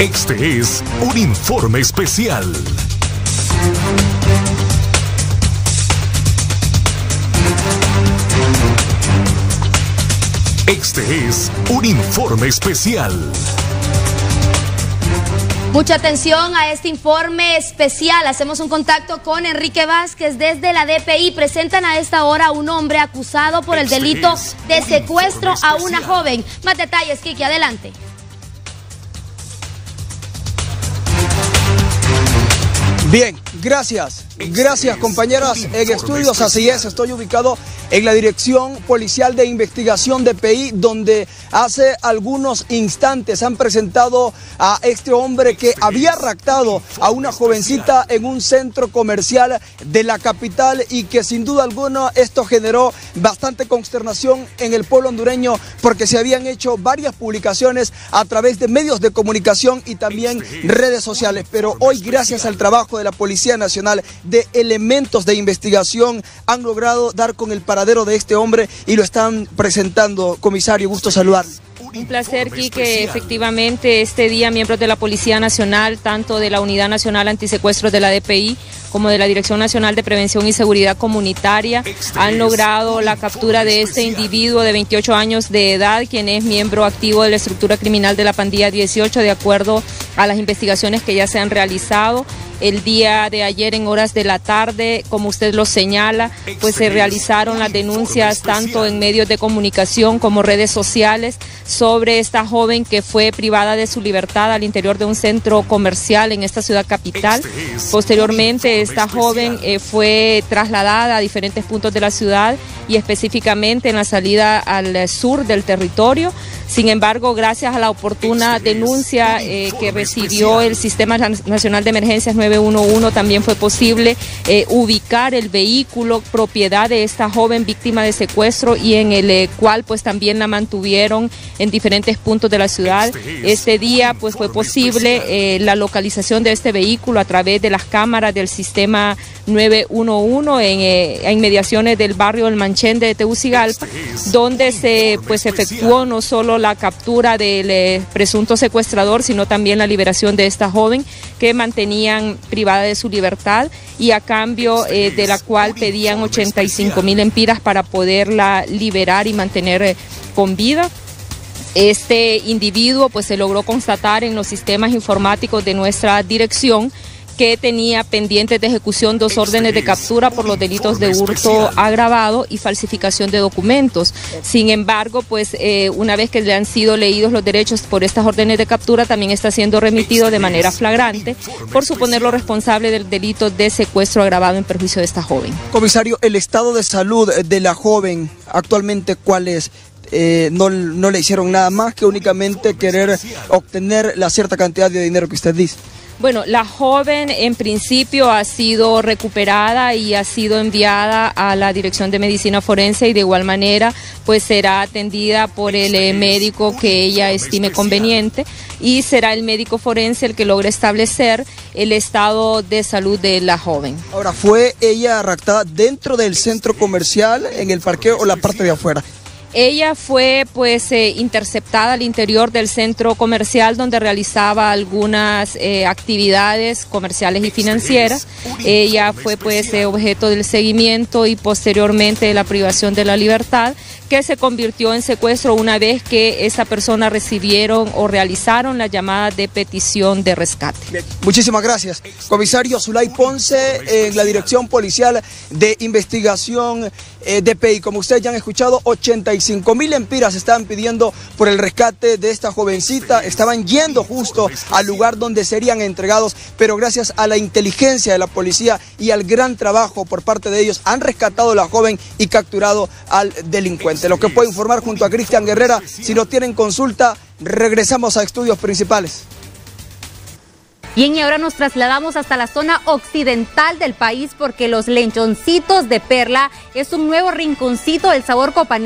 Este es un informe especial. Este es un informe especial. Mucha atención a este informe especial. Hacemos un contacto con Enrique Vázquez desde la DPI. Presentan a esta hora a un hombre acusado por el delito de secuestro a una joven. Más detalles, Kike, adelante. Bien, gracias. Gracias, compañeras en estudios. Así es, estoy ubicado en la Dirección Policial de Investigación DPI, donde hace algunos instantes han presentado a este hombre que había raptado a una jovencita en un centro comercial de la capital y que sin duda alguna esto generó bastante consternación en el pueblo hondureño porque se habían hecho varias publicaciones a través de medios de comunicación y también redes sociales. Pero hoy, gracias al trabajo de la Policía Nacional, de elementos de investigación, han logrado dar con el paradero de este hombre y lo están presentando. Comisario, gusto saludar. Un placer, Kike. Efectivamente, este día miembros de la Policía Nacional, tanto de la Unidad Nacional Antisecuestros de la DPI como de la Dirección Nacional de Prevención y Seguridad Comunitaria, han logrado la captura de este individuo de 28 años de edad, quien es miembro activo de la estructura criminal de la pandilla 18, de acuerdo a las investigaciones que ya se han realizado. El día de ayer en horas de la tarde, como usted lo señala, pues se realizaron las denuncias tanto en medios de comunicación como redes sociales sobre esta joven que fue privada de su libertad al interior de un centro comercial en esta ciudad capital. Posteriormente, esta joven fue trasladada a diferentes puntos de la ciudad y específicamente en la salida al sur del territorio. Sin embargo, gracias a la oportuna denuncia que recibió el Sistema Nacional de Emergencias 911, también fue posible ubicar el vehículo propiedad de esta joven víctima de secuestro y en el cual pues también la mantuvieron en diferentes puntos de la ciudad. Este día pues fue posible la localización de este vehículo a través de las cámaras del Sistema 911 en mediaciones del barrio El Manchén de Tegucigalpa, donde se pues efectuó no solo la captura del presunto secuestrador, sino también la liberación de esta joven que mantenían privada de su libertad y a cambio de la cual pedían 85.000 empiras para poderla liberar y mantener con vida. Este individuo pues se logró constatar en los sistemas informáticos de nuestra dirección que tenía pendientes de ejecución 2 órdenes de captura por los delitos de hurto agravado y falsificación de documentos. Sin embargo, pues una vez que le han sido leídos los derechos por estas órdenes de captura, también está siendo remitido de manera flagrante por suponerlo responsable del delito de secuestro agravado en perjuicio de esta joven. Comisario, el estado de salud de la joven actualmente, ¿cuál es? No le hicieron nada más que únicamente querer obtener la cierta cantidad de dinero que usted dice. Bueno, la joven en principio ha sido recuperada y ha sido enviada a la Dirección de Medicina Forense y de igual manera pues será atendida por el médico que ella estime conveniente y será el médico forense el que logre establecer el estado de salud de la joven. Ahora, ¿fue ella raptada dentro del centro comercial, en el parqueo o la parte de afuera? Ella fue pues interceptada al interior del centro comercial donde realizaba algunas actividades comerciales y financieras. Ella fue pues objeto del seguimiento y posteriormente de la privación de la libertad, que se convirtió en secuestro una vez que esa persona recibieron o realizaron la llamada de petición de rescate. Muchísimas gracias. Comisario Zulay Ponce, en la Dirección Policial de Investigación DPI. Como ustedes ya han escuchado, 85.000 empiras estaban pidiendo por el rescate de esta jovencita. Estaban yendo justo al lugar donde serían entregados, pero gracias a la inteligencia de la policía y al gran trabajo por parte de ellos, han rescatado a la joven y capturado al delincuente. Lo que puedo informar junto a Cristian Guerrera. Si no tienen consulta, regresamos a estudios principales. Bien, y ahora nos trasladamos hasta la zona occidental del país porque Los Lechoncitos de Perla es un nuevo rinconcito del sabor copanero.